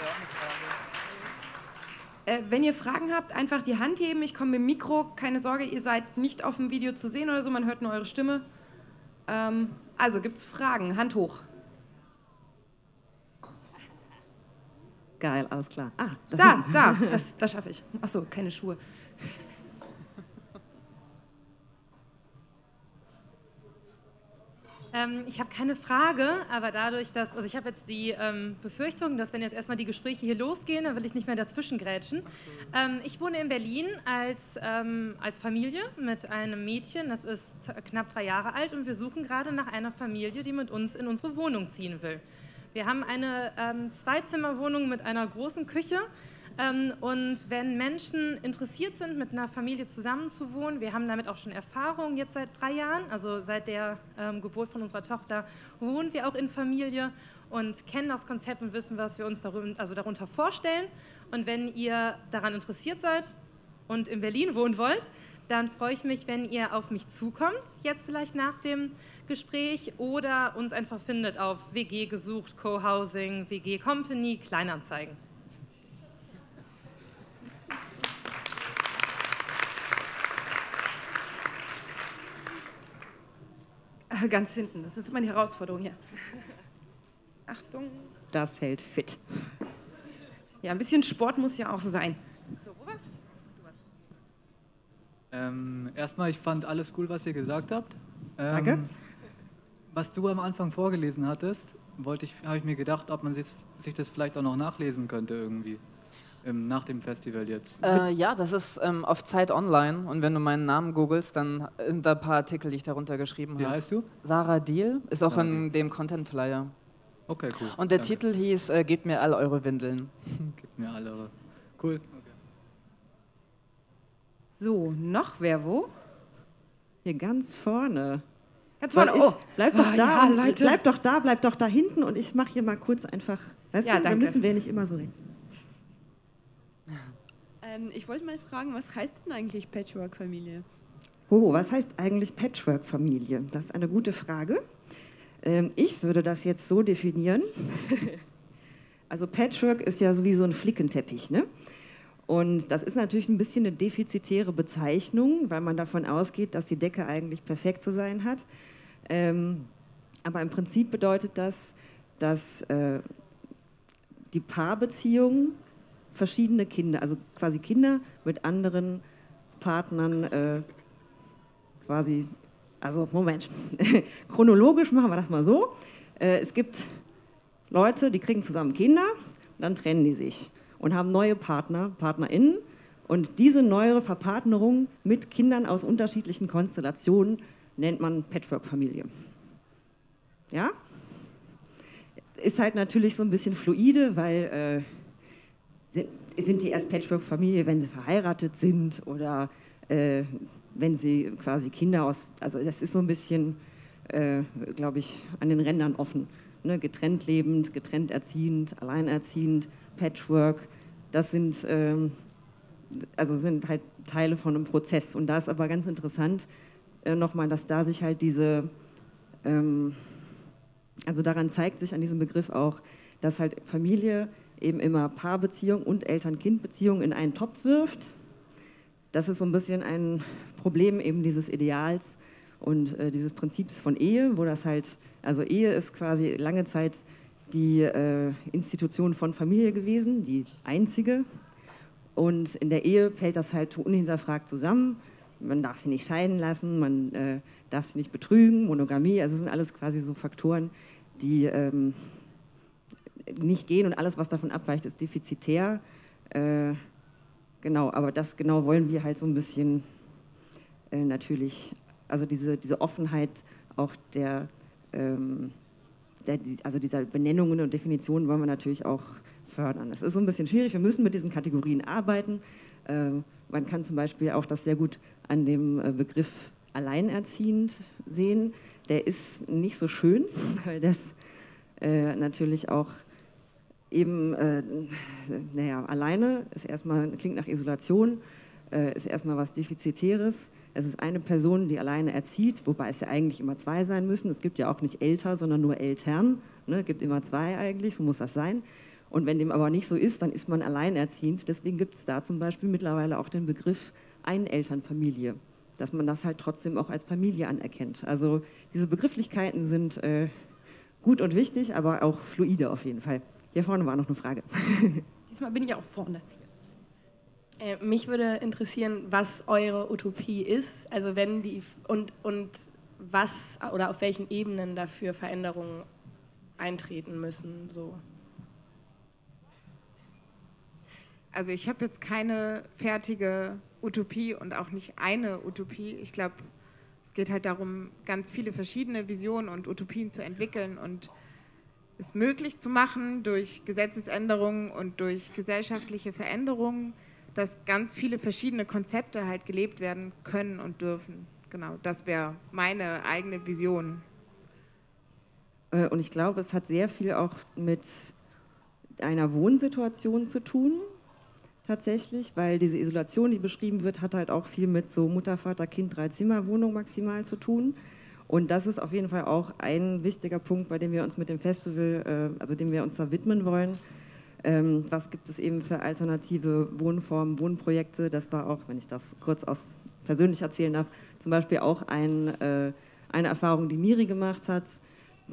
wir auch nicht fragen. Wenn ihr Fragen habt, einfach die Hand heben. Ich komme mit dem Mikro. Keine Sorge, ihr seid nicht auf dem Video zu sehen oder so. Man hört nur eure Stimme. Ähm, also, gibt's Fragen? Hand hoch. Geil, alles klar. Ah, das da, da, das, das schaffe ich. Achso, keine Schuhe. Ähm, ich habe keine Frage, aber dadurch, dass, also ich habe jetzt die ähm, Befürchtung, dass wenn jetzt erstmal die Gespräche hier losgehen, dann will ich nicht mehr dazwischen grätschen. Ähm, ich wohne in Berlin als, ähm, als Familie mit einem Mädchen, das ist knapp drei Jahre alt und wir suchen gerade nach einer Familie, die mit uns in unsere Wohnung ziehen will. Wir haben eine ähm, Zweizimmerwohnung mit einer großen Küche. Ähm, und wenn Menschen interessiert sind, mit einer Familie zusammenzuwohnen, wir haben damit auch schon Erfahrung jetzt seit drei Jahren, also seit der ähm, Geburt von unserer Tochter wohnen wir auch in Familie und kennen das Konzept und wissen, was wir uns darüber, also darunter vorstellen. Und wenn ihr daran interessiert seid und in Berlin wohnen wollt, dann freue ich mich, wenn ihr auf mich zukommt, jetzt vielleicht nach dem Gespräch oder uns einfach findet auf W G gesucht, Co-Housing, W G Company, Kleinanzeigen. Ganz hinten, das ist immer die Herausforderung hier. Achtung. Das hält fit. Ja, ein bisschen Sport muss ja auch sein. So, wo warst du? Ähm, erstmal, ich fand alles cool, was ihr gesagt habt. Ähm, Danke. Was du am Anfang vorgelesen hattest, wollte ich, habe ich mir gedacht, ob man sich, sich das vielleicht auch noch nachlesen könnte irgendwie. Nach dem Festival jetzt? Äh, ja, das ist ähm, auf Zeit Online und wenn du meinen Namen googelst, dann sind da ein paar Artikel, die ich darunter geschrieben habe. Wie heißt du? Sarah Diehl, ist auch Sarah in Diehl. Dem Content Flyer. Okay, cool. Und der Danke. Titel hieß äh, Gebt mir all eure Windeln. Gebt mir all eure. Cool. Okay. So, noch wer wo? Hier ganz vorne. Ganz vorne, oh! Bleib doch, oh, da, ja, Leute. bleib doch da, bleib doch da hinten und ich mache hier mal kurz einfach. Weißt ja, du, da müssen wir nicht immer so reden. Ich wollte mal fragen, was heißt denn eigentlich Patchwork-Familie? Oh, was heißt eigentlich Patchwork-Familie? Das ist eine gute Frage. Ich würde das jetzt so definieren. Also Patchwork ist ja wie so ein Flickenteppich, ne? Und das ist natürlich ein bisschen eine defizitäre Bezeichnung, weil man davon ausgeht, dass die Decke eigentlich perfekt zu sein hat. Aber im Prinzip bedeutet das, dass die Paarbeziehung verschiedene Kinder, also quasi Kinder mit anderen Partnern äh, quasi, also Moment, chronologisch machen wir das mal so. Äh, es gibt Leute, die kriegen zusammen Kinder, dann trennen die sich und haben neue Partner, PartnerInnen und diese neuere Verpartnerung mit Kindern aus unterschiedlichen Konstellationen nennt man Patchwork-Familie. Ja? Ist halt natürlich so ein bisschen fluide, weil äh, sind die erst Patchwork-Familie, wenn sie verheiratet sind oder äh, wenn sie quasi Kinder aus... Also das ist so ein bisschen, äh, glaube ich, an den Rändern offen. Ne? Getrennt lebend, getrennt erziehend, alleinerziehend, Patchwork. Das sind, äh, also sind halt Teile von einem Prozess. Und da ist aber ganz interessant äh, nochmal, dass da sich halt diese... Ähm, also daran zeigt sich an diesem Begriff auch, dass halt Familie... eben immer Paarbeziehung und Eltern-Kind-Beziehung in einen Topf wirft. Das ist so ein bisschen ein Problem eben dieses Ideals und äh, dieses Prinzips von Ehe, wo das halt, also Ehe ist quasi lange Zeit die äh, Institution von Familie gewesen, die einzige, und in der Ehe fällt das halt unhinterfragt zusammen, man darf sie nicht scheiden lassen, man äh, darf sie nicht betrügen, Monogamie, also es sind alles quasi so Faktoren, die ähm, nicht gehen, und alles, was davon abweicht, ist defizitär. Äh, genau, aber das genau wollen wir halt so ein bisschen äh, natürlich, also diese, diese Offenheit auch der, ähm, der, also dieser Benennungen und Definitionen wollen wir natürlich auch fördern. Das ist so ein bisschen schwierig, wir müssen mit diesen Kategorien arbeiten. Äh, man kann zum Beispiel auch das sehr gut an dem Begriff alleinerziehend sehen. Der ist nicht so schön, weil das äh, natürlich auch eben, äh, naja, alleine ist erstmal, klingt nach Isolation, äh, ist erstmal was Defizitäres. Es ist eine Person, die alleine erzieht, wobei es ja eigentlich immer zwei sein müssen. Es gibt ja auch nicht Elter, sondern nur Eltern. Ne? Es gibt immer zwei eigentlich, so muss das sein. Und wenn dem aber nicht so ist, dann ist man alleinerziehend. Deswegen gibt es da zum Beispiel mittlerweile auch den Begriff Einelternfamilie, dass man das halt trotzdem auch als Familie anerkennt. Also diese Begrifflichkeiten sind äh, gut und wichtig, aber auch fluide auf jeden Fall. Hier vorne war noch eine Frage. Diesmal bin ich auch vorne. Äh, mich würde interessieren, was eure Utopie ist, also wenn die und, und was oder auf welchen Ebenen dafür Veränderungen eintreten müssen. So. Also ich habe jetzt keine fertige Utopie und auch nicht eine Utopie. Ich glaube, es geht halt darum, ganz viele verschiedene Visionen und Utopien zu entwickeln und es möglich zu machen durch Gesetzesänderungen und durch gesellschaftliche Veränderungen, dass ganz viele verschiedene Konzepte halt gelebt werden können und dürfen. Genau, das wäre meine eigene Vision. Und ich glaube, es hat sehr viel auch mit einer Wohnsituation zu tun, tatsächlich, weil diese Isolation, die beschrieben wird, hat halt auch viel mit so Mutter, Vater, Kind, Drei-Zimmer-Wohnung maximal zu tun. Und das ist auf jeden Fall auch ein wichtiger Punkt, bei dem wir uns mit dem Festival, also dem wir uns da widmen wollen. Was gibt es eben für alternative Wohnformen, Wohnprojekte? Das war auch, wenn ich das kurz aus persönlich erzählen darf, zum Beispiel auch ein, eine Erfahrung, die Miri gemacht hat,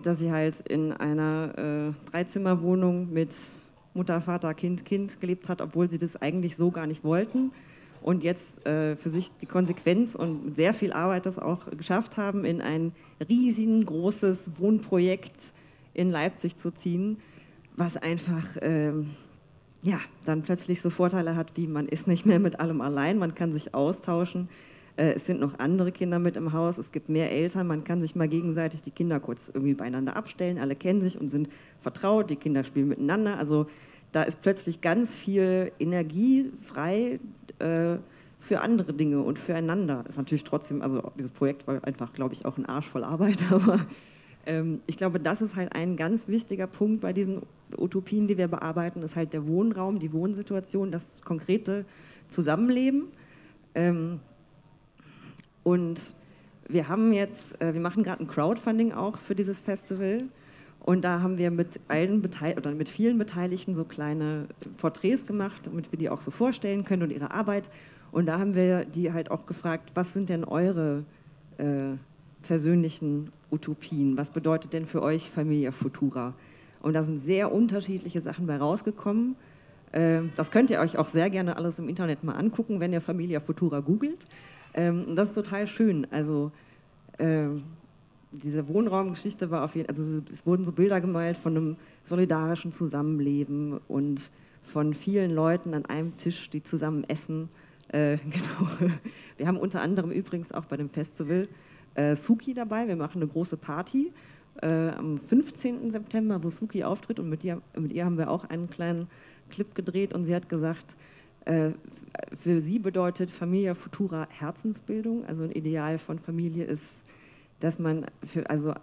dass sie halt in einer Dreizimmerwohnung mit Mutter, Vater, Kind, Kind gelebt hat, obwohl sie das eigentlich so gar nicht wollten. Und jetzt äh, für sich die Konsequenz und mit sehr viel Arbeit das auch geschafft haben, in ein riesengroßes Wohnprojekt in Leipzig zu ziehen, was einfach äh, ja, dann plötzlich so Vorteile hat, wie man ist nicht mehr mit allem allein, man kann sich austauschen, äh, es sind noch andere Kinder mit im Haus, es gibt mehr Eltern, man kann sich mal gegenseitig die Kinder kurz irgendwie beieinander abstellen, alle kennen sich und sind vertraut, die Kinder spielen miteinander, also da ist plötzlich ganz viel Energie frei äh, für andere Dinge und füreinander. Ist natürlich trotzdem, also dieses Projekt war einfach, glaube ich, auch ein Arsch voll Arbeit, aber ähm, ich glaube, das ist halt ein ganz wichtiger Punkt bei diesen Utopien, die wir bearbeiten, ist halt der Wohnraum, die Wohnsituation, das konkrete Zusammenleben. Ähm, und wir haben jetzt, äh, wir machen gerade ein Crowdfunding auch für dieses Festival. Und da haben wir mit allen Beteil- oder mit vielen Beteiligten so kleine Porträts gemacht, damit wir die auch so vorstellen können und ihre Arbeit. Und da haben wir die halt auch gefragt, was sind denn eure äh, persönlichen Utopien? Was bedeutet denn für euch Familia Futura? Und da sind sehr unterschiedliche Sachen bei rausgekommen. Äh, das könnt ihr euch auch sehr gerne alles im Internet mal angucken, wenn ihr Familia Futura googelt. Ähm, das ist total schön. Also äh, diese Wohnraumgeschichte war auf jeden Fall, also es wurden so Bilder gemalt von einem solidarischen Zusammenleben und von vielen Leuten an einem Tisch, die zusammen essen. Äh, genau. Wir haben unter anderem übrigens auch bei dem Festival äh, Suki dabei. Wir machen eine große Party äh, am fünfzehnten September, wo Suki auftritt, und mit ihr, mit ihr haben wir auch einen kleinen Clip gedreht, und sie hat gesagt, äh, für sie bedeutet Familia Futura Herzensbildung, also ein Ideal von Familie ist, dass man für, also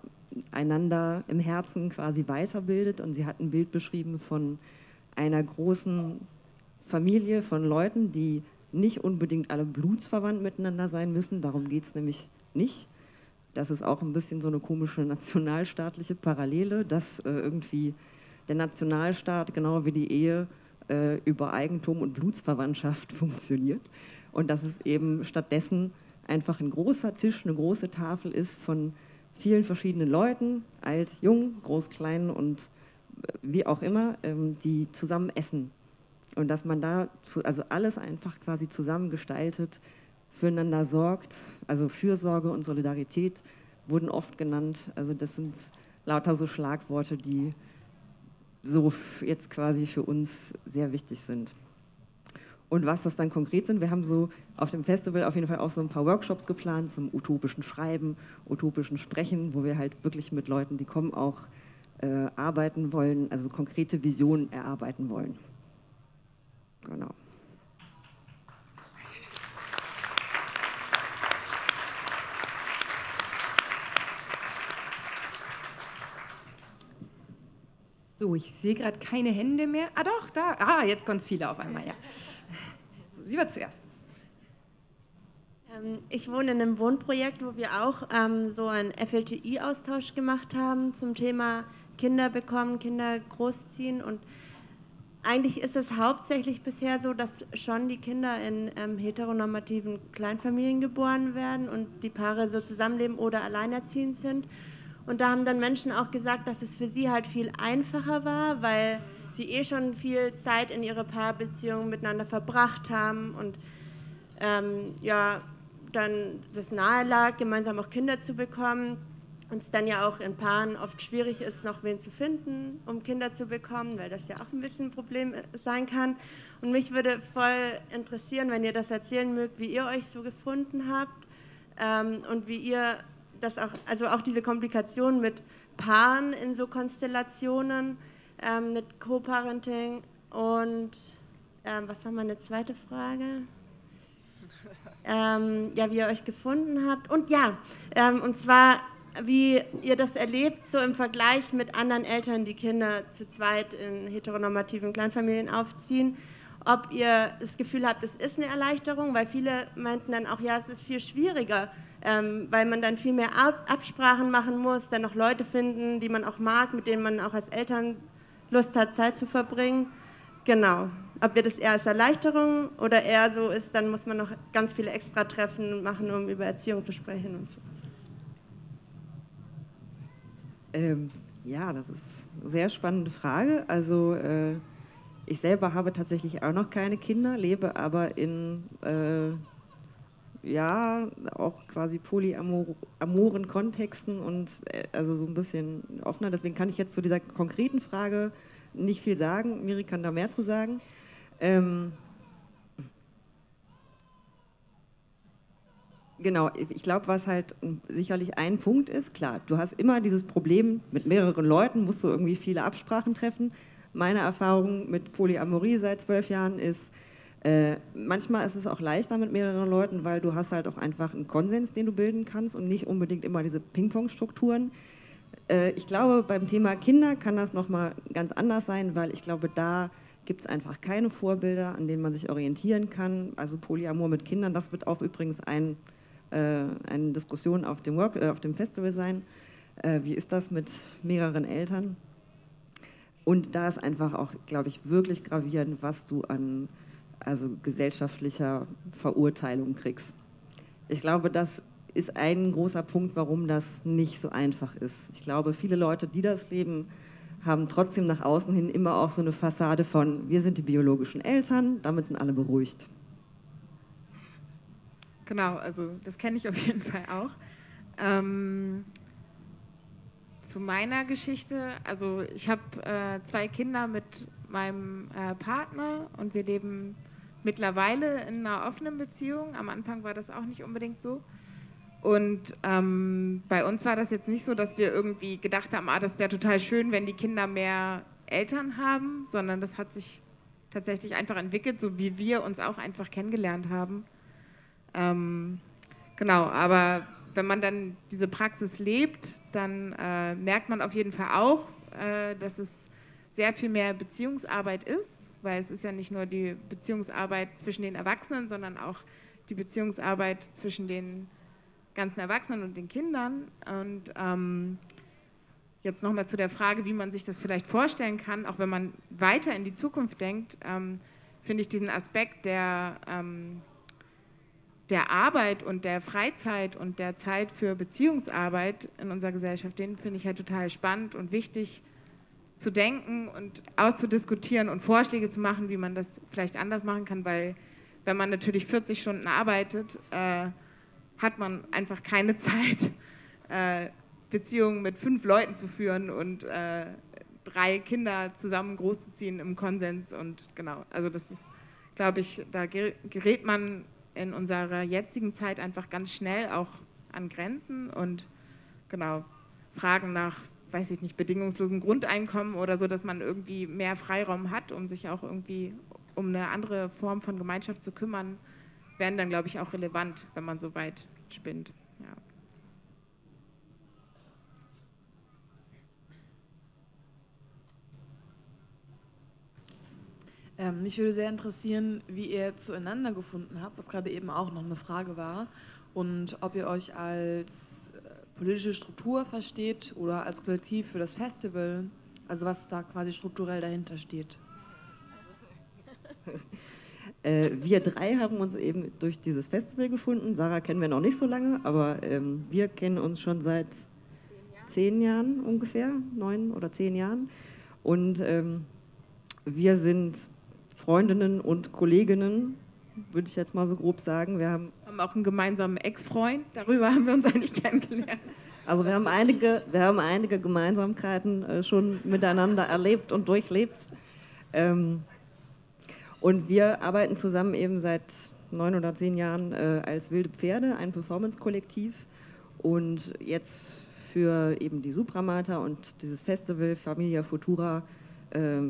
einander im Herzen quasi weiterbildet. Und sie hat ein Bild beschrieben von einer großen Familie von Leuten, die nicht unbedingt alle blutsverwandt miteinander sein müssen. Darum geht es nämlich nicht. Das ist auch ein bisschen so eine komische nationalstaatliche Parallele, dass äh, irgendwie der Nationalstaat, genau wie die Ehe, äh, über Eigentum und Blutsverwandtschaft funktioniert. Und dass es eben stattdessen einfach ein großer Tisch, eine große Tafel ist von vielen verschiedenen Leuten, alt, jung, groß, klein und wie auch immer, die zusammen essen. Und dass man da zu, also alles einfach quasi zusammengestaltet, füreinander sorgt, also Fürsorge und Solidarität wurden oft genannt. Also das sind lauter so Schlagworte, die so jetzt quasi für uns sehr wichtig sind. Und was das dann konkret sind, wir haben so auf dem Festival auf jeden Fall auch so ein paar Workshops geplant zum utopischen Schreiben, utopischen Sprechen, wo wir halt wirklich mit Leuten, die kommen, auch äh, arbeiten wollen, also konkrete Visionen erarbeiten wollen. Genau. So, ich sehe gerade keine Hände mehr. Ah doch, da. Ah, jetzt ganz viele auf einmal, ja. So, sie war zuerst. Ähm, ich wohne in einem Wohnprojekt, wo wir auch ähm, so einen F L T I-Austausch gemacht haben zum Thema Kinder bekommen, Kinder großziehen. Und eigentlich ist es hauptsächlich bisher so, dass schon die Kinder in ähm, heteronormativen Kleinfamilien geboren werden und die Paare so zusammenleben oder alleinerziehend sind. Und da haben dann Menschen auch gesagt, dass es für sie halt viel einfacher war, weil sie eh schon viel Zeit in ihrer Paarbeziehung miteinander verbracht haben und ähm, ja, dann das nahe lag, gemeinsam auch Kinder zu bekommen. Und es dann ja auch in Paaren oft schwierig ist, noch wen zu finden, um Kinder zu bekommen, weil das ja auch ein bisschen ein Problem sein kann. Und mich würde voll interessieren, wenn ihr das erzählen mögt, wie ihr euch so gefunden habt ähm, und wie ihr... Dass auch, also auch diese Komplikation mit Paaren in so Konstellationen, ähm, mit Co-Parenting und, ähm, was war meine zweite Frage? ähm, ja, wie ihr euch gefunden habt. Und ja, ähm, und zwar, wie ihr das erlebt, so im Vergleich mit anderen Eltern, die Kinder zu zweit in heteronormativen Kleinfamilien aufziehen. Ob ihr das Gefühl habt, es ist eine Erleichterung, weil viele meinten dann auch, ja, es ist viel schwieriger, Ähm, weil man dann viel mehr Ab Absprachen machen muss, dann noch Leute finden, die man auch mag, mit denen man auch als Eltern Lust hat, Zeit zu verbringen. Genau. Ob wir das eher als Erleichterung oder eher so ist, dann muss man noch ganz viele extra Treffen machen, um über Erziehung zu sprechen und so. Ähm, ja, das ist eine sehr spannende Frage. Also äh, ich selber habe tatsächlich auch noch keine Kinder, lebe aber in... Äh, ja, auch quasi polyamoren Kontexten und also so ein bisschen offener. Deswegen kann ich jetzt zu dieser konkreten Frage nicht viel sagen. Miri kann da mehr zu sagen. Ähm genau, ich glaube, was halt sicherlich ein Punkt ist, klar, du hast immer dieses Problem mit mehreren Leuten, musst du irgendwie viele Absprachen treffen. Meine Erfahrung mit Polyamorie seit zwölf Jahren ist, Äh, manchmal ist es auch leichter mit mehreren Leuten, weil du hast halt auch einfach einen Konsens, den du bilden kannst und nicht unbedingt immer diese Ping-Pong-Strukturen. Äh, ich glaube, beim Thema Kinder kann das nochmal ganz anders sein, weil ich glaube, da gibt es einfach keine Vorbilder, an denen man sich orientieren kann. Also Polyamor mit Kindern, das wird auch übrigens ein, äh, eine Diskussion auf dem, Work, äh, auf dem Festival sein. Äh, wie ist das mit mehreren Eltern? Und da ist einfach auch, glaube ich, wirklich gravierend, was du an... also gesellschaftlicher Verurteilung kriegst. Ich glaube, das ist ein großer Punkt, warum das nicht so einfach ist. Ich glaube, viele Leute, die das leben, haben trotzdem nach außen hin immer auch so eine Fassade von, wir sind die biologischen Eltern, damit sind alle beruhigt. Genau, also das kenne ich auf jeden Fall auch. Ähm, zu meiner Geschichte, also ich habe äh, zwei Kinder mit meinem äh, Partner und wir leben mittlerweile in einer offenen Beziehung. Am Anfang war das auch nicht unbedingt so. Und ähm, bei uns war das jetzt nicht so, dass wir irgendwie gedacht haben, ah, das wäre total schön, wenn die Kinder mehr Eltern haben, sondern das hat sich tatsächlich einfach entwickelt, so wie wir uns auch einfach kennengelernt haben. Ähm, genau, aber wenn man dann diese Praxis lebt, dann äh, merkt man auf jeden Fall auch, äh, dass es sehr viel mehr Beziehungsarbeit ist, weil es ist ja nicht nur die Beziehungsarbeit zwischen den Erwachsenen, sondern auch die Beziehungsarbeit zwischen den ganzen Erwachsenen und den Kindern. Und ähm, jetzt nochmal zu der Frage, wie man sich das vielleicht vorstellen kann, auch wenn man weiter in die Zukunft denkt, ähm, finde ich diesen Aspekt der, ähm, der Arbeit und der Freizeit und der Zeit für Beziehungsarbeit in unserer Gesellschaft, den finde ich halt total spannend und wichtig zu denken und auszudiskutieren und Vorschläge zu machen, wie man das vielleicht anders machen kann, weil wenn man natürlich vierzig Stunden arbeitet, äh, hat man einfach keine Zeit, äh, Beziehungen mit fünf Leuten zu führen und äh, drei Kinder zusammen großzuziehen im Konsens und genau, also das ist, glaube ich, da gerät man in unserer jetzigen Zeit einfach ganz schnell auch an Grenzen und genau, Fragen nach, weiß ich nicht, bedingungslosen Grundeinkommen oder so, dass man irgendwie mehr Freiraum hat, um sich auch irgendwie um eine andere Form von Gemeinschaft zu kümmern, werden dann, glaube ich, auch relevant, wenn man so weit spinnt. Ja. Ähm, mich würde sehr interessieren, wie ihr zueinander gefunden habt, was gerade eben auch noch eine Frage war, und ob ihr euch als politische Struktur versteht oder als Kollektiv für das Festival, also was da quasi strukturell dahinter steht. Äh, wir drei haben uns eben durch dieses Festival gefunden. Sarah kennen wir noch nicht so lange, aber ähm, wir kennen uns schon seit zehn Jahren, zehn Jahren ungefähr, neun oder zehn Jahren. Und ähm, wir sind Freundinnen und Kolleginnen, würde ich jetzt mal so grob sagen. Wir haben, haben auch einen gemeinsamen Ex-Freund, darüber haben wir uns eigentlich kennengelernt. Also wir haben einige, wir haben einige Gemeinsamkeiten äh, schon miteinander erlebt und durchlebt. Ähm, Und wir arbeiten zusammen eben seit neun oder zehn Jahren äh, als Wilde Pferde, ein Performance-Kollektiv. Und jetzt für eben die Supramata und dieses Festival Familia Futura äh,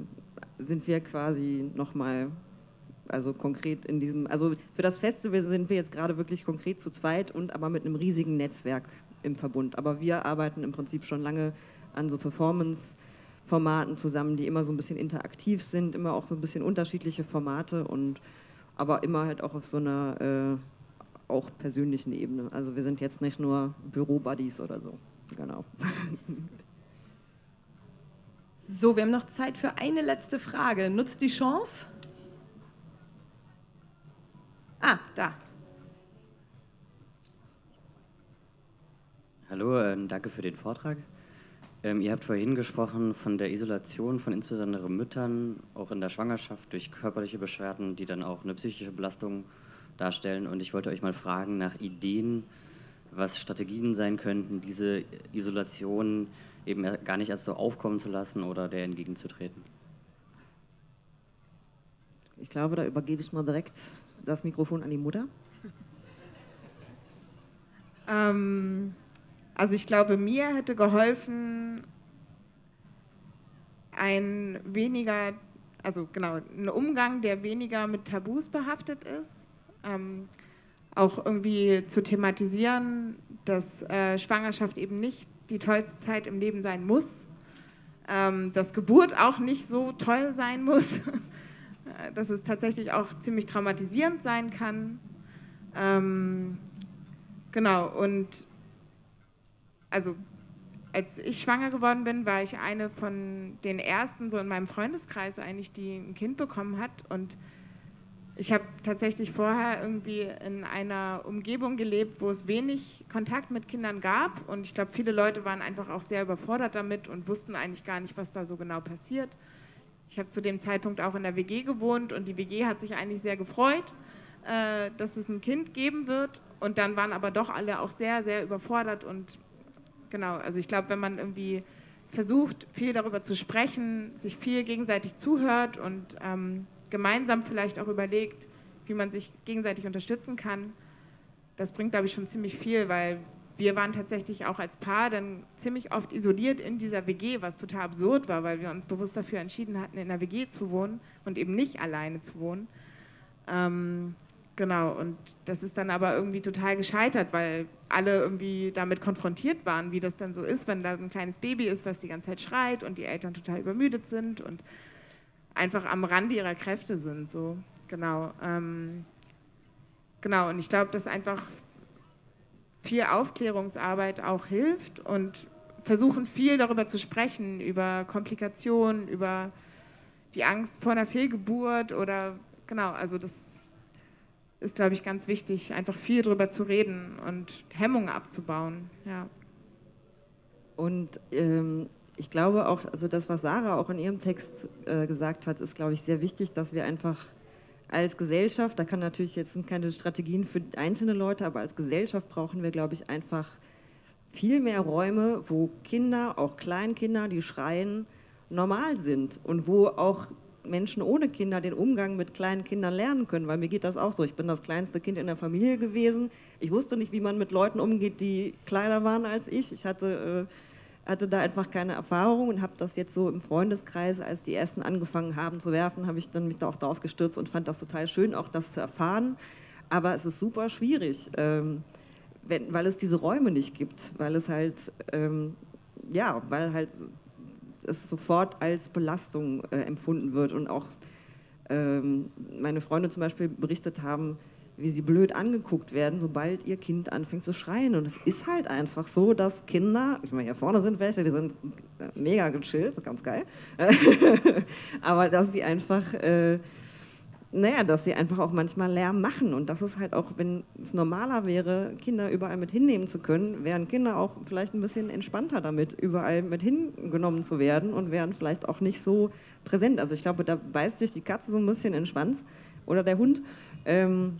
sind wir quasi nochmal, also konkret in diesem, also für das Festival sind wir jetzt gerade wirklich konkret zu zweit und aber mit einem riesigen Netzwerk im Verbund. Aber wir arbeiten im Prinzip schon lange an so Performance- Formaten zusammen, die immer so ein bisschen interaktiv sind, immer auch so ein bisschen unterschiedliche Formate und aber immer halt auch auf so einer äh, auch persönlichen Ebene. Also wir sind jetzt nicht nur Büro-Buddies oder so. Genau. So, wir haben noch Zeit für eine letzte Frage. Nutzt die Chance? Ah, da. Hallo, äh, danke für den Vortrag. Ähm, ihr habt vorhin gesprochen von der Isolation von insbesondere Müttern, auch in der Schwangerschaft durch körperliche Beschwerden, die dann auch eine psychische Belastung darstellen. Und ich wollte euch mal fragen nach Ideen, was Strategien sein könnten, diese Isolation eben gar nicht erst so aufkommen zu lassen oder der entgegenzutreten. Ich glaube, da übergebe ich mal direkt das Mikrofon an die Mutter. ähm... Also ich glaube, mir hätte geholfen, ein weniger, also genau, ein Umgang, der weniger mit Tabus behaftet ist, ähm, auch irgendwie zu thematisieren, dass äh, Schwangerschaft eben nicht die tollste Zeit im Leben sein muss, ähm, dass Geburt auch nicht so toll sein muss, dass es tatsächlich auch ziemlich traumatisierend sein kann. Ähm, genau, und also als ich schwanger geworden bin, war ich eine von den Ersten so in meinem Freundeskreis eigentlich, die ein Kind bekommen hat. Und ich habe tatsächlich vorher irgendwie in einer Umgebung gelebt, wo es wenig Kontakt mit Kindern gab. Und ich glaube, viele Leute waren einfach auch sehr überfordert damit und wussten eigentlich gar nicht, was da so genau passiert. Ich habe zu dem Zeitpunkt auch in der W G gewohnt und die W G hat sich eigentlich sehr gefreut, äh, dass es ein Kind geben wird. Und dann waren aber doch alle auch sehr, sehr überfordert und genau, also ich glaube, wenn man irgendwie versucht, viel darüber zu sprechen, sich viel gegenseitig zuhört und ähm, gemeinsam vielleicht auch überlegt, wie man sich gegenseitig unterstützen kann, das bringt, glaube ich, schon ziemlich viel, weil wir waren tatsächlich auch als Paar dann ziemlich oft isoliert in dieser W G, was total absurd war, weil wir uns bewusst dafür entschieden hatten, in der W G zu wohnen und eben nicht alleine zu wohnen. Ähm, Genau, und das ist dann aber irgendwie total gescheitert, weil alle irgendwie damit konfrontiert waren, wie das dann so ist, wenn da ein kleines Baby ist, was die ganze Zeit schreit und die Eltern total übermüdet sind und einfach am Rande ihrer Kräfte sind. So. Genau, ähm, genau, und ich glaube, dass einfach viel Aufklärungsarbeit auch hilft und versuchen viel darüber zu sprechen, über Komplikationen, über die Angst vor einer Fehlgeburt oder genau, also das ist, glaube ich, ganz wichtig, einfach viel drüber zu reden und Hemmungen abzubauen. Ja. Und ähm, ich glaube auch, also das, was Sarah auch in ihrem Text äh, gesagt hat, ist, glaube ich, sehr wichtig, dass wir einfach als Gesellschaft, da kann natürlich jetzt sind keine Strategien für einzelne Leute, aber als Gesellschaft brauchen wir, glaube ich, einfach viel mehr Räume, wo Kinder, auch Kleinkinder, die schreien, normal sind und wo auch Menschen ohne Kinder den Umgang mit kleinen Kindern lernen können, weil mir geht das auch so. Ich bin das kleinste Kind in der Familie gewesen. Ich wusste nicht, wie man mit Leuten umgeht, die kleiner waren als ich. Ich hatte, äh, hatte da einfach keine Erfahrung und habe das jetzt so im Freundeskreis, als die ersten angefangen haben zu werfen, habe ich dann mich da auch drauf gestürzt und fand das total schön, auch das zu erfahren. Aber es ist super schwierig, ähm, wenn, weil es diese Räume nicht gibt, weil es halt, ähm, ja, weil halt es sofort als Belastung äh, empfunden wird und auch ähm, meine Freunde zum Beispiel berichtet haben, wie sie blöd angeguckt werden, sobald ihr Kind anfängt zu schreien. Und es ist halt einfach so, dass Kinder, ich meine, hier vorne sind welche, die sind mega gechillt, ganz geil, aber dass sie einfach, äh, naja, dass sie einfach auch manchmal Lärm machen. Und das ist halt auch, wenn es normaler wäre, Kinder überall mit hinnehmen zu können, wären Kinder auch vielleicht ein bisschen entspannter damit, überall mit hingenommen zu werden und wären vielleicht auch nicht so präsent. Also ich glaube, da beißt sich die Katze so ein bisschen in den Schwanz oder der Hund. Ähm,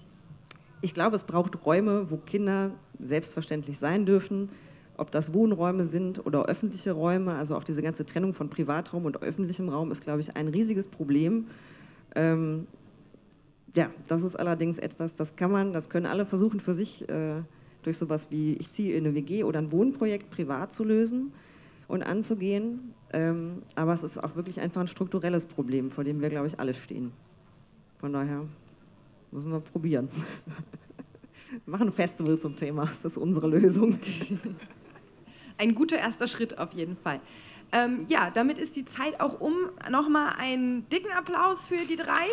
ich glaube, es braucht Räume, wo Kinder selbstverständlich sein dürfen, ob das Wohnräume sind oder öffentliche Räume. Also auch diese ganze Trennung von Privatraum und öffentlichem Raum ist, glaube ich, ein riesiges Problem. Ähm, Ja, das ist allerdings etwas, das kann man, das können alle versuchen für sich äh, durch sowas wie ich ziehe in eine W G oder ein Wohnprojekt privat zu lösen und anzugehen. Ähm, aber es ist auch wirklich einfach ein strukturelles Problem, vor dem wir, glaube ich, alle stehen. Von daher müssen wir probieren. Wir machen ein Festival zum Thema, das ist unsere Lösung. Ein guter erster Schritt auf jeden Fall. Ähm, ja, damit ist die Zeit auch um. Nochmal einen dicken Applaus für die drei.